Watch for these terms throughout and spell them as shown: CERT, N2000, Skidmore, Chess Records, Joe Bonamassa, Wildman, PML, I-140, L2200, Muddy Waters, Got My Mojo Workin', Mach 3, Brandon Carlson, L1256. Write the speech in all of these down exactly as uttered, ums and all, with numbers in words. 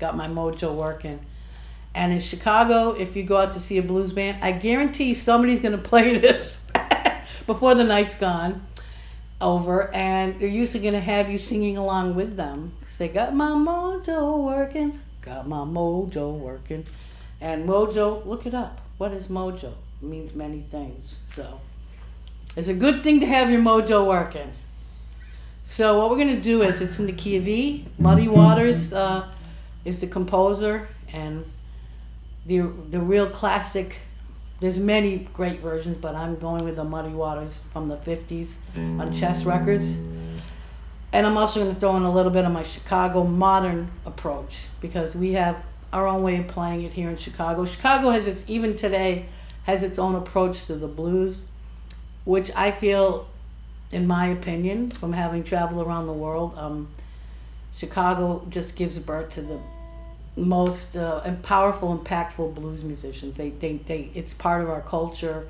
Got My Mojo Workin'. And in Chicago, if you go out to see a blues band, I guarantee somebody's going to play this before the night's gone over. And they're usually going to have you singing along with them. Say, got my mojo working, got my mojo working. And mojo, look it up. What is mojo? It means many things. So it's a good thing to have your mojo working. So what we're going to do is, it's in the key of E. Muddy Waters uh, is the composer, and the, the real classic, there's many great versions, but I'm going with the Muddy Waters from the fifties on Chess Records. And I'm also going to throw in a little bit of my Chicago modern approach, because we have our own way of playing it here in Chicago. Chicago has its, even today, has its own approach to the blues, which I feel, in my opinion, from having traveled around the world, um, Chicago just gives birth to the most uh, and powerful, impactful blues musicians. They, they, they, it's part of our culture.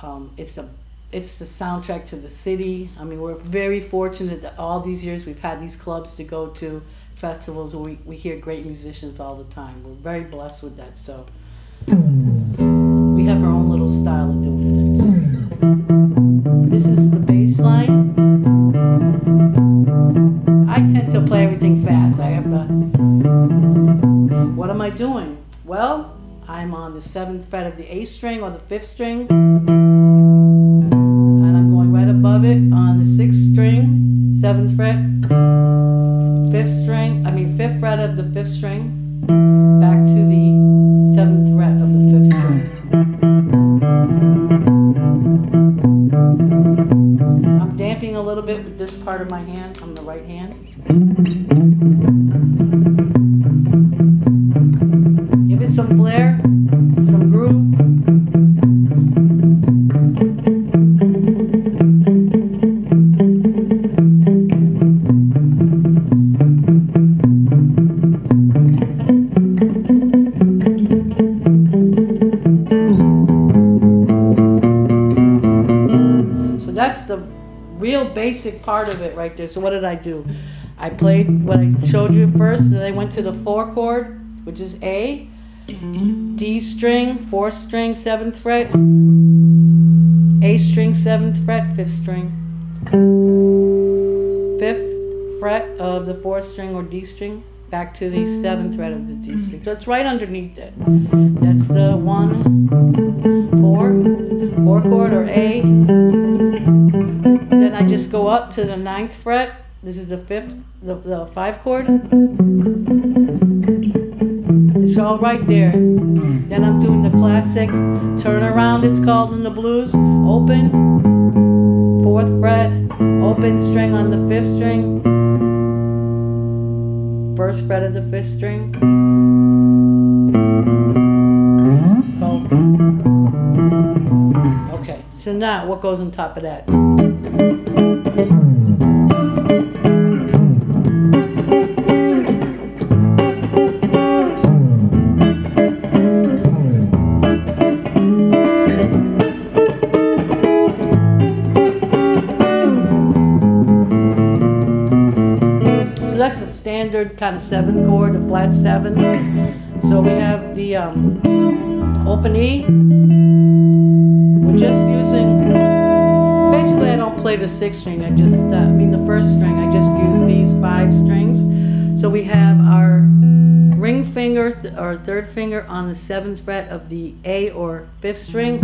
Um, it's a, it's the soundtrack to the city. I mean, we're very fortunate that all these years we've had these clubs to go to, festivals where we, we hear great musicians all the time. We're very blessed with that. So we have our own little style of doing things. This is the bass line. I tend to play everything fast. I have the... What am I doing? Well, I'm on the seventh fret of the eighth string or the fifth string, and I'm going right above it on the sixth string, seventh fret, fifth string, I mean fifth fret of the fifth string, back to the seventh fret of the fifth string. I'm damping a little bit with this part of my hand, on the right hand. Some flair, some groove. So that's the real basic part of it right there. So what did I do? I played what I showed you first, and then I went to the four chord, which is A. D string, fourth string, seventh fret, A string, seventh fret, fifth string, fifth fret of the fourth string or D string, back to the seventh fret of the D string. So it's right underneath it. That's the one, four, four chord or A. Then I just go up to the ninth fret. This is the fifth, the, the five chord. It's all right there. Then I'm doing the classic turnaround, it's called in the blues. Open, fourth fret, open string on the fifth string, first fret of the fifth string. Go. Okay, so now what goes on top of that? Standard kind of seven chord, the flat seven. So we have the um, open E. We're just using, basically I don't play the sixth string, I just, uh, I mean the first string, I just use these five strings. So we have our ring finger, th or third finger on the seventh fret of the A or fifth string,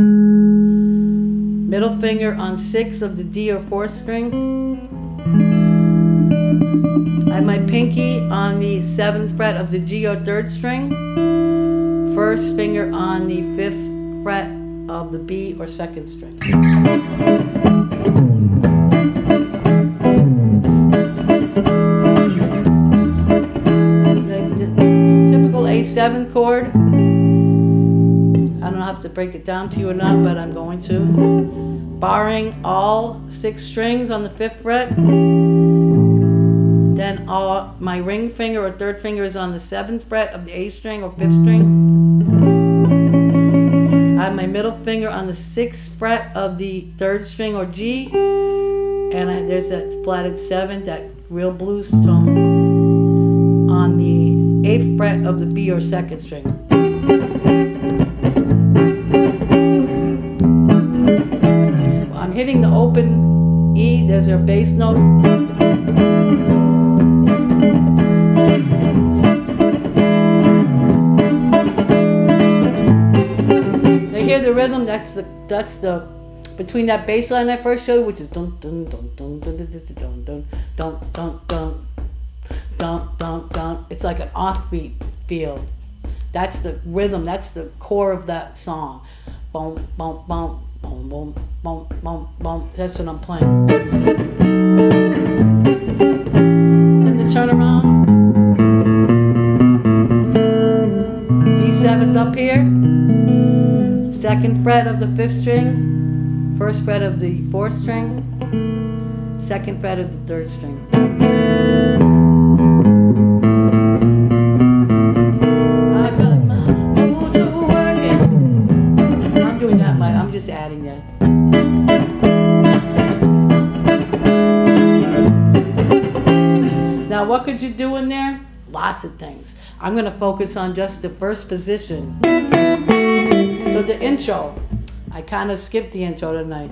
middle finger on sixth of the D or fourth string, I have my pinky on the seventh fret of the G or third string, first finger on the fifth fret of the B or second string. Typical A seven chord. I don't have to break it down to you or not, but I'm going to. Barring all six strings on the fifth fret. Then all, my ring finger or third finger is on the seventh fret of the A string or fifth string. I have my middle finger on the sixth fret of the third string or G. And I, there's that flatted seven, that real blues tone on the eighth fret of the B or second string. Well, I'm hitting the open E, there's our bass note. They hear the rhythm, that's the, that's the, between that bass line I first showed, which is dun dun dun dun dun dun dun dun dun dun dun. Dun, dun, dun. It's like an offbeat feel. That's the rhythm, that's the core of that song. Boom, boom, boom, boom, boom, boom, boom, boom. That's what I'm playing. Then the turnaround. B seventh up here. Second fret of the fifth string. First fret of the fourth string. Second fret of the third string. Just adding that. Now what could you do in there? Lots of things. I'm going to focus on just the first position. So the intro. I kind of skipped the intro tonight.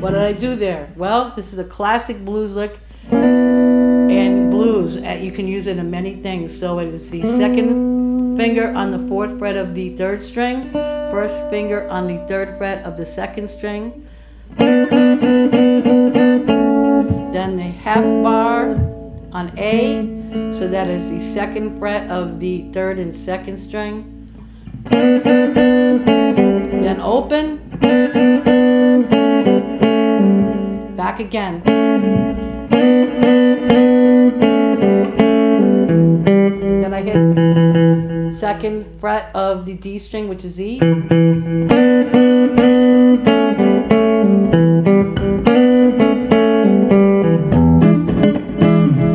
What did I do there? Well, this is a classic blues lick. And blues, you can use it in many things. So it is the second finger on the fourth fret of the third string, first finger on the third fret of the second string, then the half bar on A, so that is the second fret of the third and second string, then open, back again. Then I hit second fret of the D string, which is E.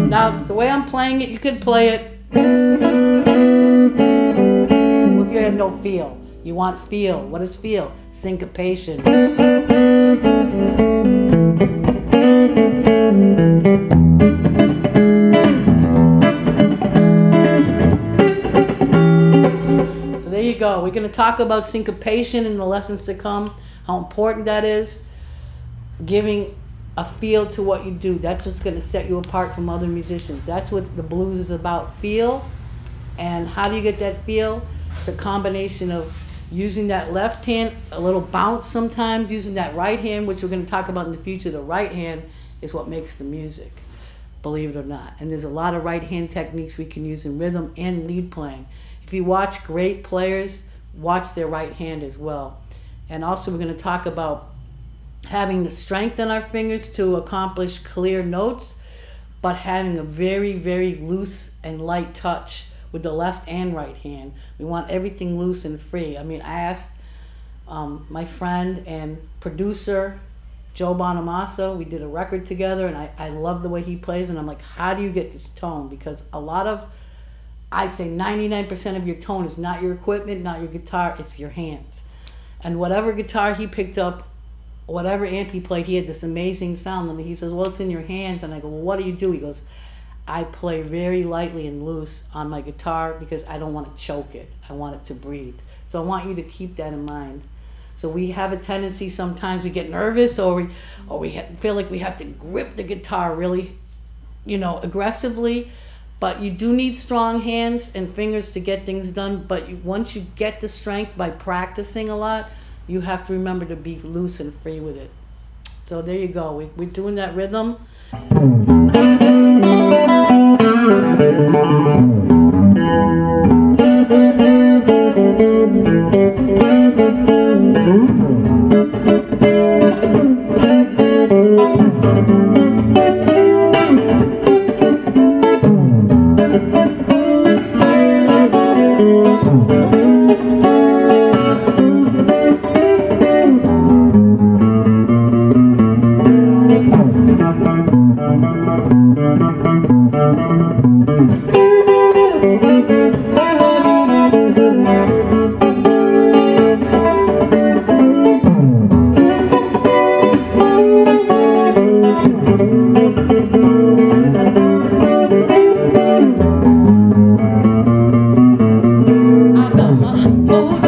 Now, the way I'm playing it, you could play it if you had no feel. You want feel. What is feel? Syncopation. Go. We're going to talk about syncopation in the lessons to come, how important that is, giving a feel to what you do. That's what's going to set you apart from other musicians. That's what the blues is about, feel. And how do you get that feel? It's a combination of using that left hand, a little bounce sometimes, using that right hand, which we're going to talk about in the future. The right hand is what makes the music, believe it or not. And there's a lot of right hand techniques we can use in rhythm and lead playing. If you watch great players, watch their right hand as well. And also we're going to talk about having the strength in our fingers to accomplish clear notes, but having a very, very loose and light touch with the left and right hand. We want everything loose and free. I mean, I asked um, my friend and producer, Joe Bonamassa, we did a record together, and I, I love the way he plays, and I'm like, how do you get this tone? Because a lot of I'd say ninety-nine percent of your tone is not your equipment, not your guitar, it's your hands. And whatever guitar he picked up, whatever amp he played, he had this amazing sound. And he says, well, it's in your hands. And I go, well, what do you do? He goes, I play very lightly and loose on my guitar because I don't want to choke it. I want it to breathe. So I want you to keep that in mind. So we have a tendency sometimes we get nervous or we, or we feel like we have to grip the guitar really, you know, aggressively. But you do need strong hands and fingers to get things done. But you, once you get the strength by practicing a lot, you have to remember to be loose and free with it. So there you go. We, we're doing that rhythm. Thank you. Oh,